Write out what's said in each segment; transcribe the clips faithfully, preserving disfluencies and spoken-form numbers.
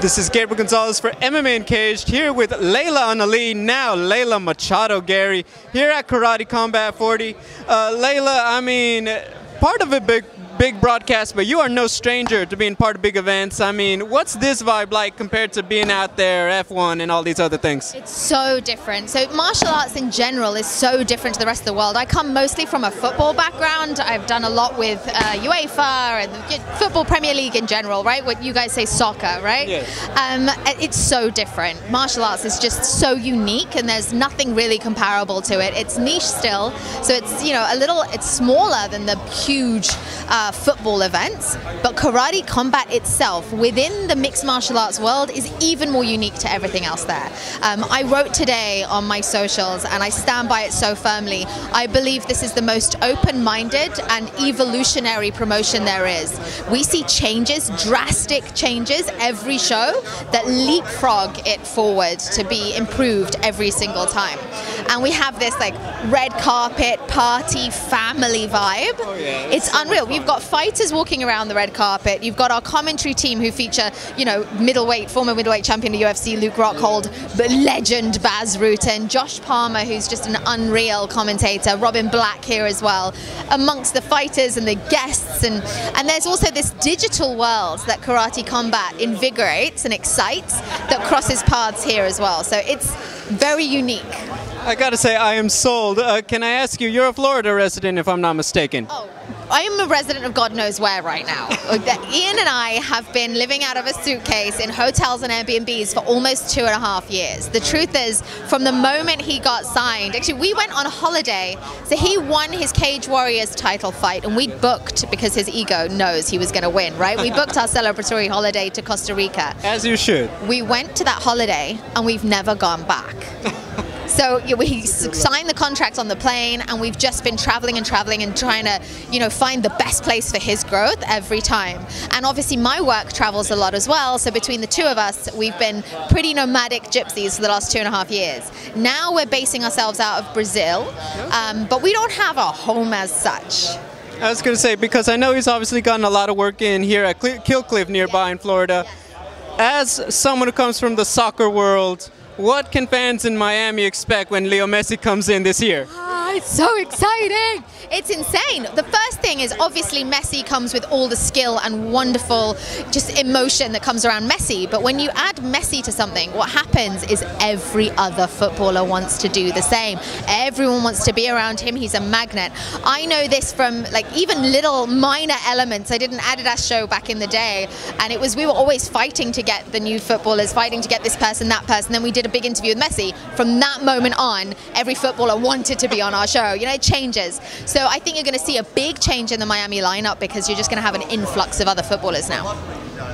This is Gabriel Gonzalez for M M A Uncaged, here with Layla Anna-Lee, now Layla Machado Garry, here at Karate Combat forty. Uh, Layla, I mean, part of a big, big broadcast, but you are no stranger to being part of big events. I mean, what's this vibe like compared to being out there, F one, and all these other things? It's so different. So martial arts in general is so different to the rest of the world. I come mostly from a football background. I've done a lot with uh, UEFA and football, Premier League in general, right? What you guys say, soccer, right? Yes. Um, it's so different. Martial arts is just so unique, and there's nothing really comparable to it. It's niche still, so it's, you know, a little, it's smaller than the huge uh, football events, but Karate Combat itself within the mixed martial arts world is even more unique to everything else there. Um, I wrote today on my socials, and I stand by it so firmly. I believe this is the most open-minded and evolutionary promotion there is. We see changes, drastic changes every show that leapfrog it forward to be improved every single time. And we have this like red carpet party family vibe. Oh, yeah, it's unreal. We've got fighters walking around the red carpet. You've got our commentary team who feature, you know, middleweight, former middleweight champion of U F C, Luke Rockhold, but legend Baz Rutten, Josh Palmer, who's just an unreal commentator, Robin Black here as well, amongst the fighters and the guests. And, and there's also this digital world that Karate Combat invigorates and excites that crosses paths here as well. So it's very unique. I gotta say, I am sold. Uh, can I ask you, you're a Florida resident, if I'm not mistaken. Oh, I am a resident of God knows where right now. Ian and I have been living out of a suitcase in hotels and Airbnbs for almost two and a half years. The truth is, from the moment he got signed, actually we went on holiday, so he won his Cage Warriors title fight, and we booked because his ego knows he was gonna win, right? We booked our celebratory holiday to Costa Rica. As you should. We went to that holiday and we've never gone back. So we signed the contract on the plane, and we've just been traveling and traveling and trying to, you know, find the best place for his growth every time. And obviously my work travels a lot as well, so between the two of us, we've been pretty nomadic gypsies for the last two and a half years. Now we're basing ourselves out of Brazil, um, but we don't have a home as such. I was going to say, because I know he's obviously gotten a lot of work in here at Kill Cliff nearby, yeah, in Florida. Yeah. As someone who comes from the soccer world, what can fans in Miami expect when Leo Messi comes in this year? Ah, it's so exciting! It's insane. The first thing is, obviously Messi comes with all the skill and wonderful just emotion that comes around Messi, but when you add Messi to something, what happens is every other footballer wants to do the same. Everyone wants to be around him. He's a magnet. I know this from like even little minor elements. I did an Adidas show back in the day, and it was, we were always fighting to get the new footballers, fighting to get this person, that person. Then we did a big interview with Messi. From that moment on, every footballer wanted to be on our show. You know, it changes. So So I think you're going to see a big change in the Miami lineup, because you're just going to have an influx of other footballers now.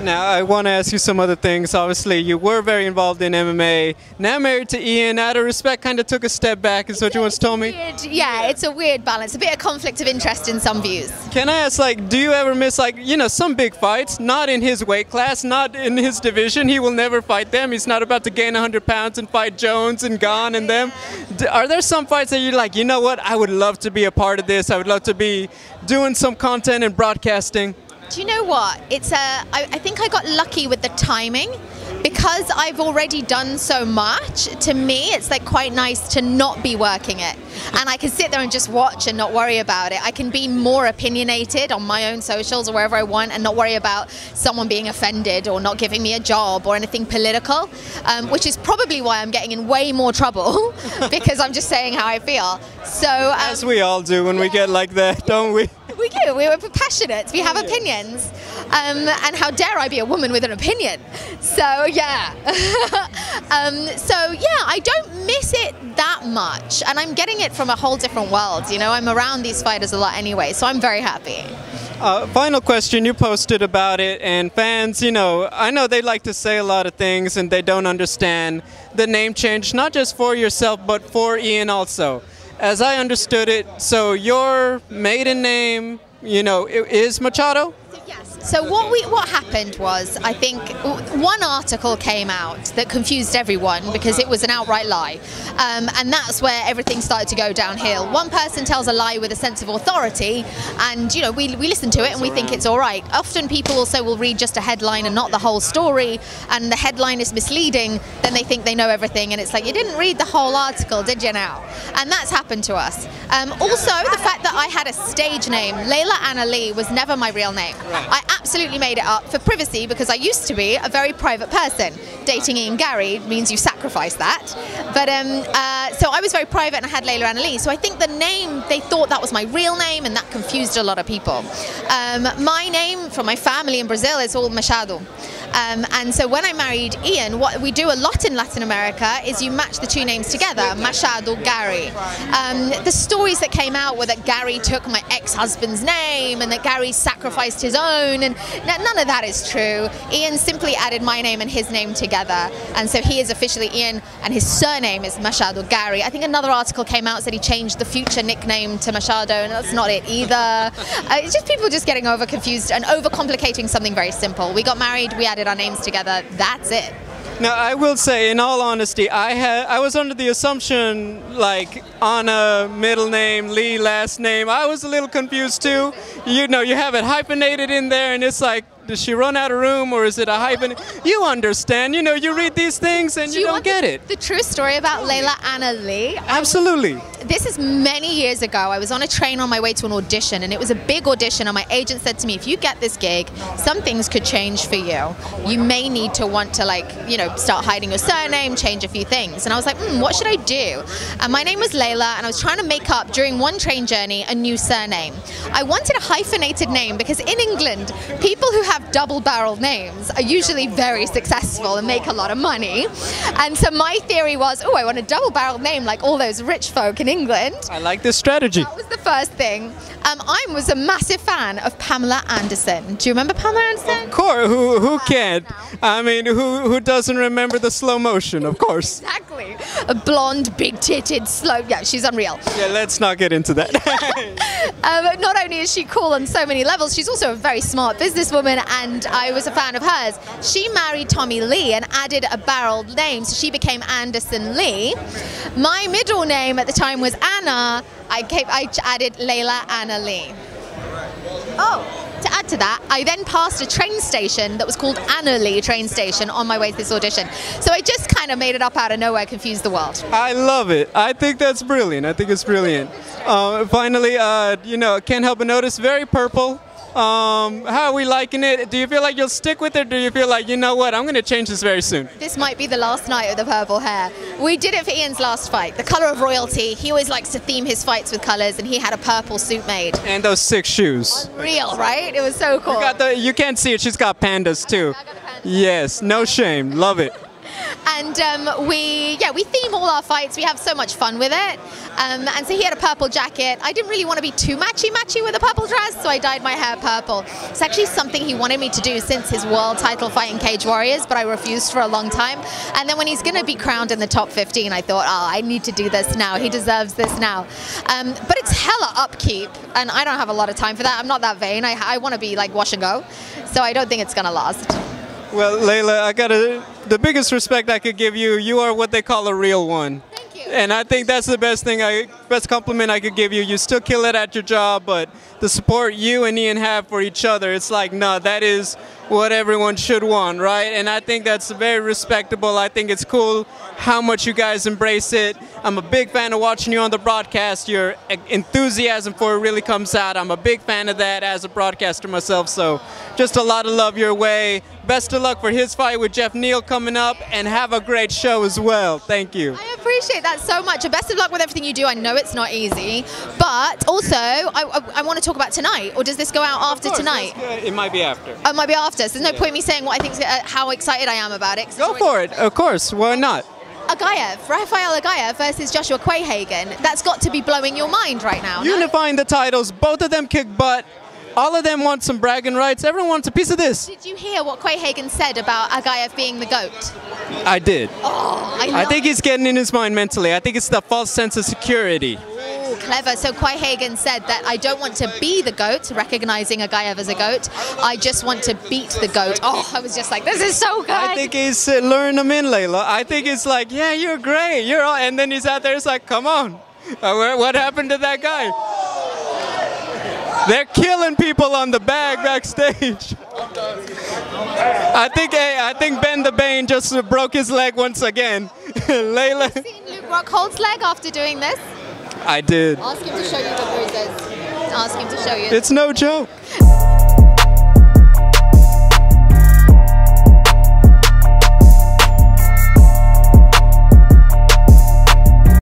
Now, I want to ask you some other things. Obviously, you were very involved in M M A. Now married to Ian, out of respect, kind of took a step back, is what you once told me. Weird, yeah, it's a weird balance, a bit of conflict of interest in some views. Can I ask, like, do you ever miss, like, you know, some big fights, not in his weight class, not in his division. He will never fight them. He's not about to gain one hundred pounds and fight Jones and Gon and them. Yeah. Are there some fights that you're like, you know what, I would love to be a part of this. I would love to be doing some content and broadcasting? Do you know what? It's a, I, I think I got lucky with the timing. Because I've already done so much, to me, it's like quite nice to not be working it. And I can sit there and just watch and not worry about it. I can be more opinionated on my own socials or wherever I want, and not worry about someone being offended or not giving me a job or anything political, um, which is probably why I'm getting in way more trouble, because I'm just saying how I feel. So um, as we all do when we get like that, don't we? We do. We're passionate. We have opinions. Um, and how dare I be a woman with an opinion? So, yeah. um, so, yeah, I don't miss it that much. And I'm getting it from a whole different world. You know, I'm around these fighters a lot anyway, so I'm very happy. Uh, final question, you posted about it, and fans, you know, I know they like to say a lot of things and they don't understand the name change, not just for yourself, but for Ian also. As I understood it, so your maiden name, you know, is Machado? Yes, So what we what happened was, I think one article came out that confused everyone because it was an outright lie, um, and that's where everything started to go downhill. One person tells a lie with a sense of authority, and you know we we listen to it and we think it's all right. Often people also will read just a headline and not the whole story, and the headline is misleading. Then they think they know everything, and it's like, you didn't read the whole article, did you now? And that's happened to us. Um, also, the fact that I had a stage name, Layla Anna-Lee, was never my real name. I absolutely made it up for privacy because I used to be a very private person. Dating Ian Garry means you sacrifice that. But um, uh, so I was very private and I had Layla Anna-Lee. So I think the name, they thought that was my real name, and that confused a lot of people. Um, my name from my family in Brazil is all Machado. Um, and so when I married Ian, what we do a lot in Latin America is you match the two names together, Machado Garry. Um, the stories that came out were that Garry took my ex-husband's name and that Garry sacrificed his own, and none of that is true. Ian simply added my name and his name together, and so he is officially Ian, and his surname is Machado Garry. I think another article came out said he changed the future nickname to Machado, and that's not it either. Uh, it's just people just getting over confused and overcomplicating something very simple. We got married, we added our names together, that's it. Now I will say, in all honesty, I had I was under the assumption, like, Anna middle name, Lee last name. I was a little confused too. You know, you have it hyphenated in there and it's like, does she run out of room, or is it a hyphen? You understand, you know, you read these things and do you, you don't get the, it. The true story about Layla Anna-Lee? Absolutely. I, this is many years ago. I was on a train on my way to an audition, and it was a big audition, and my agent said to me, if you get this gig, some things could change for you. You may need to want to, like, you know, start hiding your surname, change a few things. And I was like, hmm, what should I do? And my name was Layla, and I was trying to make up, during one train journey, a new surname. I wanted a hyphenated name because in England, people who have have double-barreled names are usually very successful and make a lot of money. And so my theory was, oh, I want a double-barreled name like all those rich folk in England. I like this strategy. That was the first thing. Um, I was a massive fan of Pamela Anderson. Do you remember Pamela Anderson? Of course. Who, who can't? I mean, who, who doesn't remember the slow motion? Of course. Exactly. A blonde, big-titted, slow... Yeah, she's unreal. Yeah, let's not get into that. um, not only is she cool on so many levels, she's also a very smart businesswoman, and I was a fan of hers. She married Tommy Lee and added a barreled name, so she became Anderson Lee. My middle name at the time was Anna. I, kept, I added Layla Anna-Lee. Oh! To add to that, I then passed a train station that was called Anna-Lee train station on my way to this audition. So I just kind of made it up out of nowhere, confused the world. I love it. I think that's brilliant. I think it's brilliant. Uh, finally, uh, you know, can't help but notice, very purple. Um, how are we liking it? Do you feel like you'll stick with it? Do you feel like, you know what, I'm going to change this very soon? This might be the last night of the purple hair. We did it for Ian's last fight, the color of royalty. He always likes to theme his fights with colors, and he had a purple suit made. And those six shoes. Unreal, right? It was so cool. You, got the, you can't see it. She's got pandas too. I got a panda. Yes, no shame. Love it. And um, we, yeah, we theme all our fights. We have so much fun with it. Um, and so he had a purple jacket. I didn't really want to be too matchy-matchy with a purple dress, so I dyed my hair purple. It's actually something he wanted me to do since his world title fight in Cage Warriors, but I refused for a long time. And then when he's going to be crowned in the top fifteen, I thought, oh, I need to do this now. He deserves this now. Um, but it's hella upkeep, and I don't have a lot of time for that. I'm not that vain. I, I want to be like wash and go, so I don't think it's going to last. Well, Layla, I got to... The biggest respect I could give you, you are what they call a real one. Thank you. And I think that's the best thing, I, best compliment I could give you. You still kill it at your job, but the support you and Ian have for each other, it's like, no, that is what everyone should want, right? And I think that's very respectable. I think it's cool how much you guys embrace it. I'm a big fan of watching you on the broadcast. Your enthusiasm for it really comes out. I'm a big fan of that as a broadcaster myself, so just a lot of love your way. Best of luck for his fight with Jeff Neal coming up, and have a great show as well. Thank you. I appreciate that so much. Best of luck with everything you do. I know it's not easy, but also I, I, I want to talk about tonight, or does this go out after tonight? It might be after. It might be after, so there's no yeah. point in me saying what I think, uh, how excited I am about it. Go for it, of course, why not? Aghayev, Rafael Aghayev versus Joshua Quayhagen. That's got to be blowing your mind right now. Unifying no? the titles, both of them kick butt. All of them want some bragging rights. Everyone wants a piece of this. Did you hear what Quayhagen said about Aghayev being the GOAT? I did. Oh, I, I think he's getting in his mind mentally. I think it's the false sense of security. Ooh, clever. So Quayhagen said that I don't want to be the GOAT, recognizing Aghayev as a GOAT. I just want to beat the GOAT. Oh, I was just like, this is so good. I think it's uh, learn them in, Layla. I think it's like, yeah, you're great. You're all, and then he's out there, it's like, come on. Uh, what happened to that guy? They're killing people on the bag backstage. I think hey, I think Ben the Bane just broke his leg once again. Layla. Have you seen Luke Rockhold's leg after doing this? I did. Ask him to show you the bruises. Ask him to show you. It's no joke.